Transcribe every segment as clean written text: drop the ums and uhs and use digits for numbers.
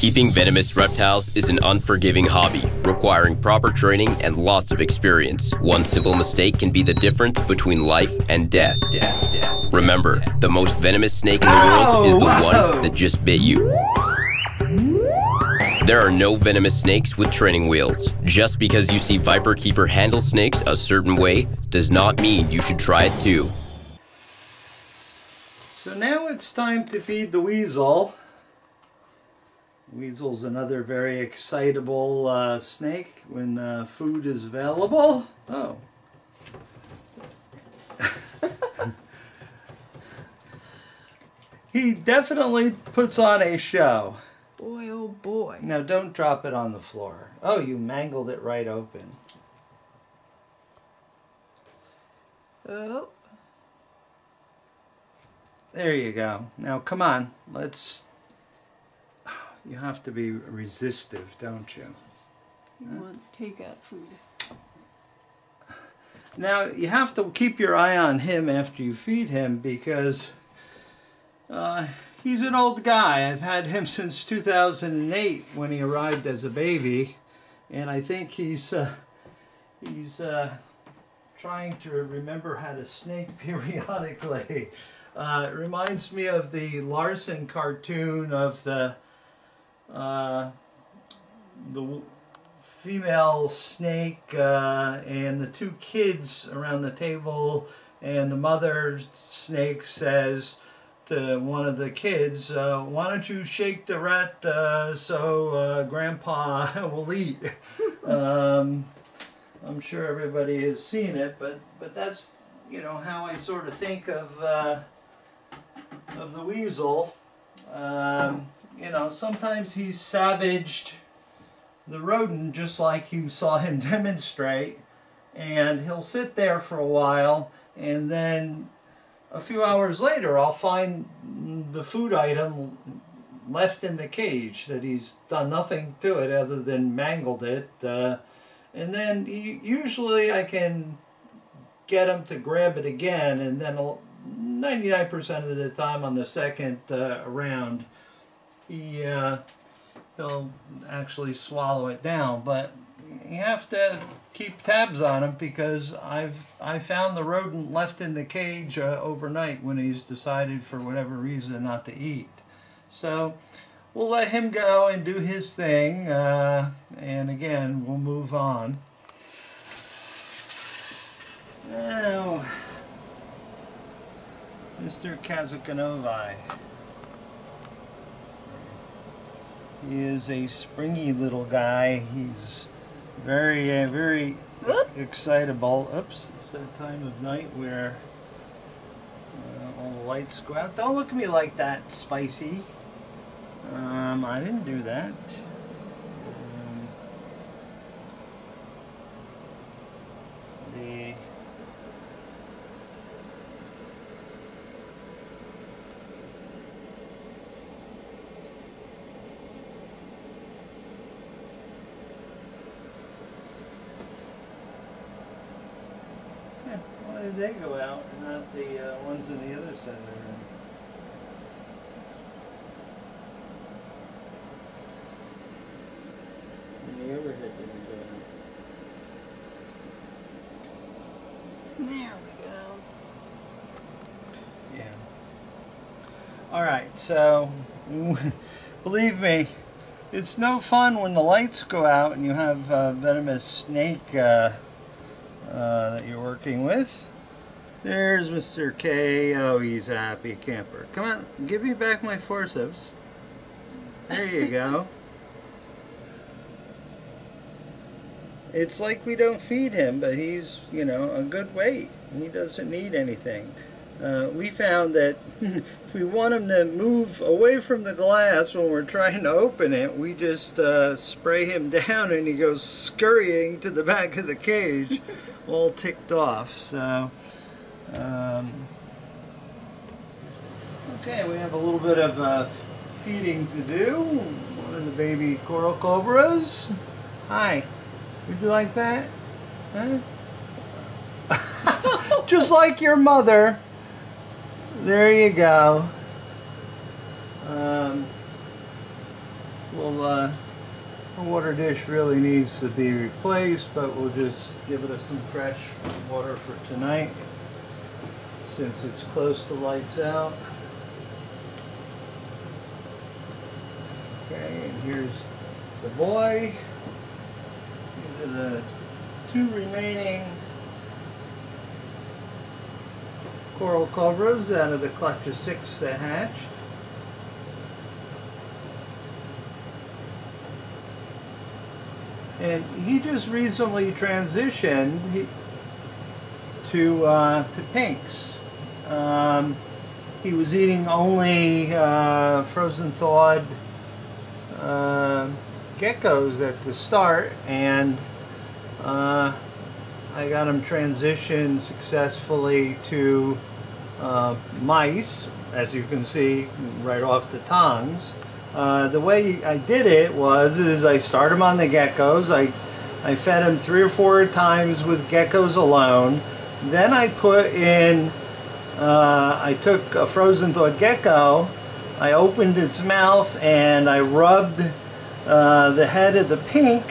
Keeping venomous reptiles is an unforgiving hobby, requiring proper training and lots of experience. One simple mistake can be the difference between life and death. Remember, the most venomous snake in the world is the one that just bit you. There are no venomous snakes with training wheels. Just because you see Viper Keeper handle snakes a certain way does not mean you should try it too. So now it's time to feed the weasel. Weasel's another very excitable snake when food is available. Oh. He definitely puts on a show. Boy, oh boy. Now don't drop it on the floor. Oh, you mangled it right open. Oh. There you go. Now come on, let's... You have to be resistive, don't you? He wants takeout food. Now, you have to keep your eye on him after you feed him because he's an old guy. I've had him since 2008 when he arrived as a baby, and I think he's trying to remember how to snake periodically. It reminds me of the Larson cartoon of the female snake and the two kids around the table, and the mother snake says to one of the kids, why don't you shake the rat so Grandpa will eat? I'm sure everybody has seen it, but that's, you know, how I sort of think of the weasel. You know, sometimes he's savaged the rodent, just like you saw him demonstrate, and he'll sit there for a while, and then a few hours later I'll find the food item left in the cage, that he's done nothing to it other than mangled it, and then usually I can get him to grab it again, and then 99% of the time on the second round he'll actually swallow it down. But you have to keep tabs on him because I found the rodent left in the cage overnight when he's decided for whatever reason not to eat. So we'll let him go and do his thing, and again we'll move on. Now, Mr. Kazukin. He is a springy little guy. He's very, very excitable. Oops, it's that time of night where all the lights go out. Don't look at me like that, Spicy. I didn't do that. Why did they go out and not the ones on the other side of the room? And the overhead didn't go out. There we go. Yeah. Alright, so believe me, it's no fun when the lights go out and you have a venomous snake that you're working with. There's Mr. K. Oh, he's a happy camper. Come on, give me back my forceps. There you go. It's like we don't feed him, but he's, you know, a good weight. He doesn't need anything. We found that if we want him to move away from the glass when we're trying to open it, we just spray him down and he goes scurrying to the back of the cage. All ticked off. So okay, we have a little bit of feeding to do. One of the baby coral cobras. Hi, would you like that? Huh? Just like your mother. There you go. The water dish really needs to be replaced, but we'll just give it some fresh water for tonight since it's close to lights out. Okay, and here's the boy. These are the two remaining coral cobras out of the clutch of 6 that hatched. And he just recently transitioned to pinks. He was eating only frozen thawed geckos at the start, and I got him transitioned successfully to mice, as you can see right off the tongs. The way I did it was I started him on the geckos. I fed him 3 or 4 times with geckos alone. Then I put in, I took a frozen thawed gecko, I opened its mouth, and I rubbed the head of the pink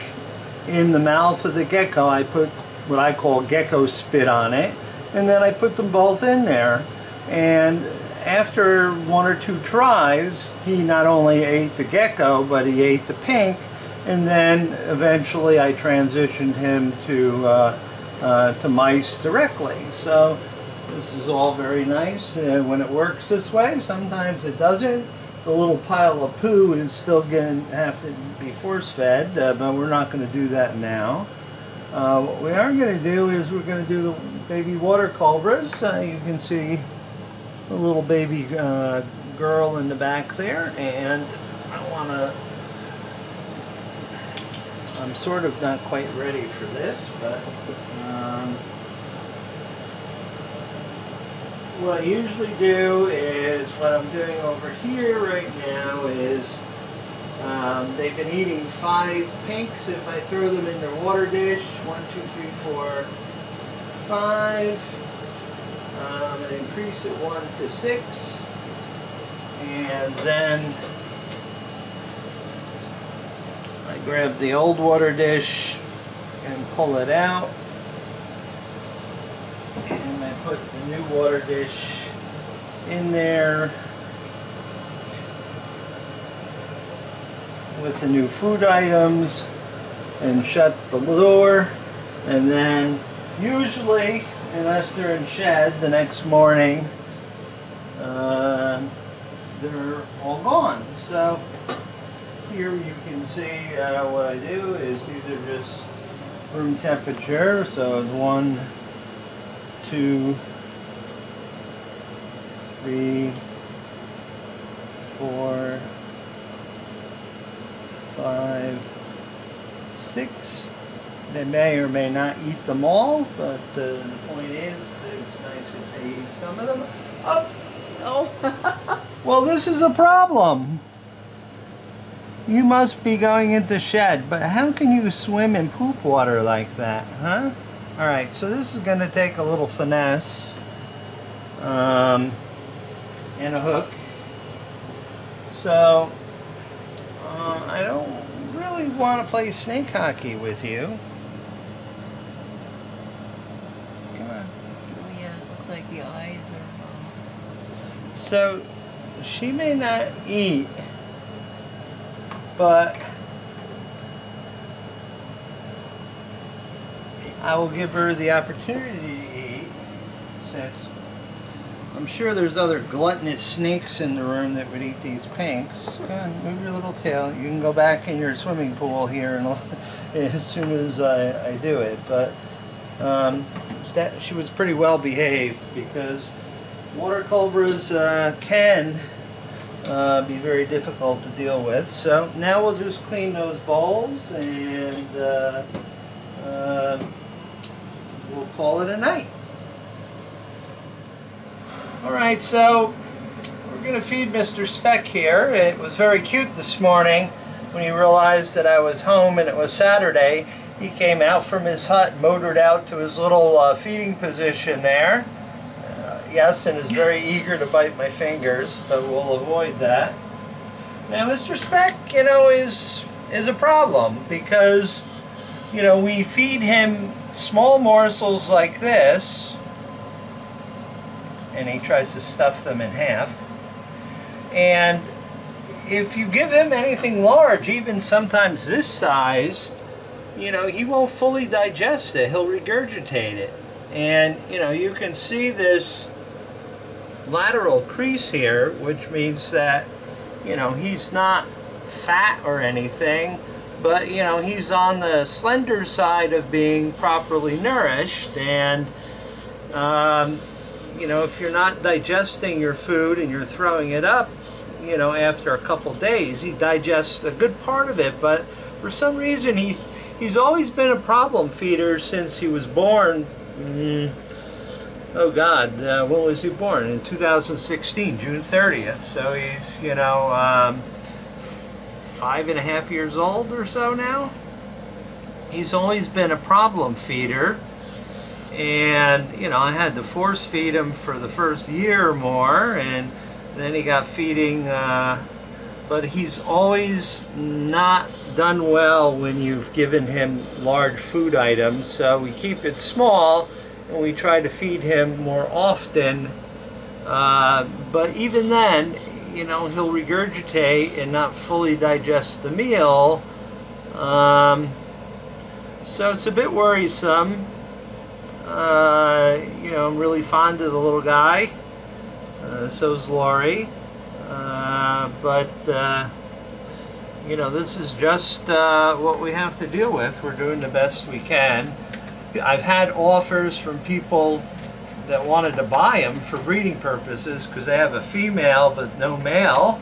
in the mouth of the gecko. I put what I call gecko spit on it, and then I put them both in there. And after 1 or 2 tries, he not only ate the gecko, but he ate the pink, and then eventually I transitioned him to mice directly. So this is all very nice, and when it works this way, sometimes it doesn't. The little pile of poo is still going to have to be force-fed, but we're not going to do that now. What we are going to do is we're going to do the baby water cobras. You can see a little baby girl in the back there, and I'm sort of not quite ready for this, but what I usually do is, what I'm doing over here right now is, they've been eating 5 pinks. If I throw them in their water dish, 1, 2, 3, 4, 5, and increase it 1 to 6, and then I grab the old water dish and pull it out, and I put the new water dish in there with the new food items and shut the door, and then usually, unless they're in shed, the next morning they're all gone. So here you can see what I do is, these are just room temperature, so it's 1, 2, 3, 4, 5, 6. They may or may not eat them all, but the point is that it's nice if they eat some of them. Oh! Oh. Well, this is a problem. You must be going into shed, but how can you swim in poop water like that, huh? Alright, so this is going to take a little finesse and a hook. So, I don't really want to play snake hockey with you. Like the eyes are wrong. So she may not eat, but I will give her the opportunity to eat, since I'm sure there's other gluttonous snakes in the room that would eat these pinks. Go on, move your little tail. You can go back in your swimming pool here as soon as I do it, but that she was pretty well behaved, because water cobras can be very difficult to deal with. So now we'll just clean those bowls, and we'll call it a night. Alright, so we're going to feed Mr. Speck here. It was very cute this morning when he realized that I was home and it was Saturday. He came out from his hut, motored out to his little feeding position there. Yes, and is very eager to bite my fingers, but we'll avoid that. Now, Mr. Speck, you know, is a problem because, you know, we feed him small morsels like this, and he tries to stuff them in half. And if you give him anything large, even sometimes this size, you know, he won't fully digest it. He'll regurgitate it. And, you know, you can see this lateral crease here, which means that, you know, he's not fat or anything, but, you know, he's on the slender side of being properly nourished. And, you know, if you're not digesting your food and you're throwing it up, you know, after a couple days, he digests a good part of it. But for some reason, he's always been a problem feeder since he was born. Oh God, when was he born? In 2016, June 30th. So he's, you know, 5.5 years old or so now. He's always been a problem feeder. And, you know, I had to force feed him for the first year or more, and then he got feeding, but he's always not done well when you've given him large food items. So we keep it small, and we try to feed him more often, but even then, you know, he'll regurgitate and not fully digest the meal, so it's a bit worrisome. You know, I'm really fond of the little guy, so's Laurie, but you know, this is just what we have to deal with. We're doing the best we can. I've had offers from people that wanted to buy them for breeding purposes because they have a female but no male,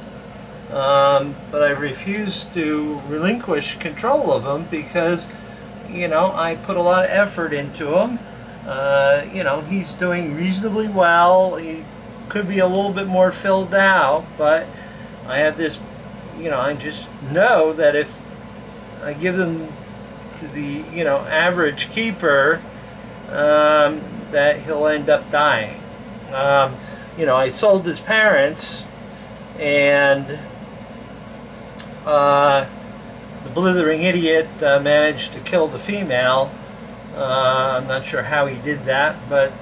but I refused to relinquish control of them because, you know, I put a lot of effort into them. You know, he's doing reasonably well. He could be a little bit more filled out, but I have this, you know, I just know that if I give them to the, you know, average keeper, that he'll end up dying. You know, I sold his parents, and the blithering idiot managed to kill the female. I'm not sure how he did that, but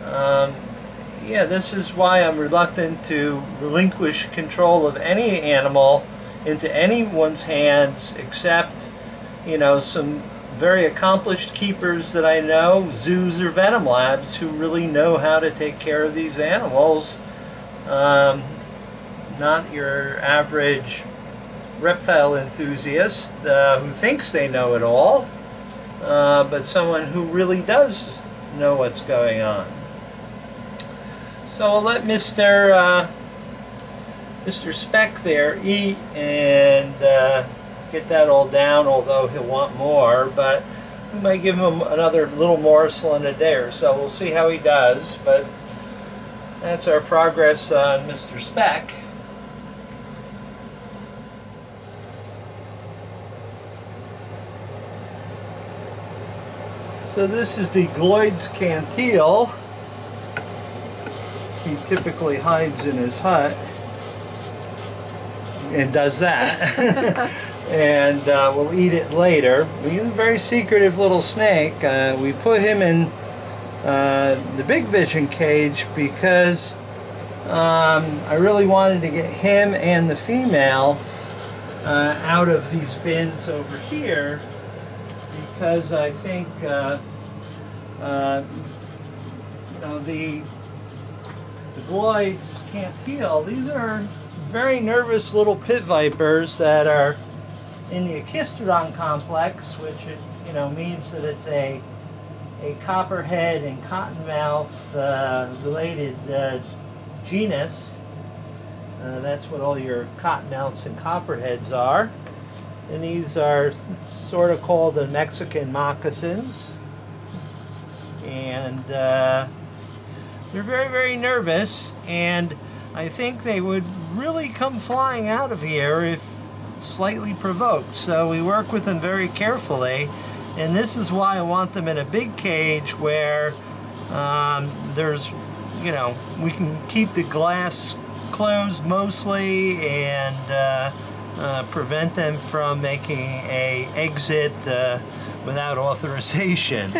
yeah, this is why I'm reluctant to relinquish control of any animal into anyone's hands except, you know, some very accomplished keepers that I know, zoos or venom labs, who really know how to take care of these animals. Not your average reptile enthusiast who thinks they know it all. But someone who really does know what's going on. So I'll let Mr. Speck there eat and get that all down, although he'll want more, but we might give him another little morsel in a day or so. We'll see how he does, but that's our progress on Mr. Speck. So this is the Gloyd's canteel. He typically hides in his hut and does that, and we'll eat it later. He's a very secretive little snake. We put him in the big vision cage because I really wanted to get him and the female out of these bins over here, because I think you know, the Gloyd's canteel, these are very nervous little pit vipers that are in the Echistodon complex, which, it, you know, means that it's a copperhead and cottonmouth related genus. That's what all your cottonmouths and copperheads are. And these are sort of called the Mexican moccasins. And they're very, very nervous. And I think they would really come flying out of here if slightly provoked. So we work with them very carefully. And this is why I want them in a big cage where there's, you know, we can keep the glass closed mostly and prevent them from making an exit without authorization.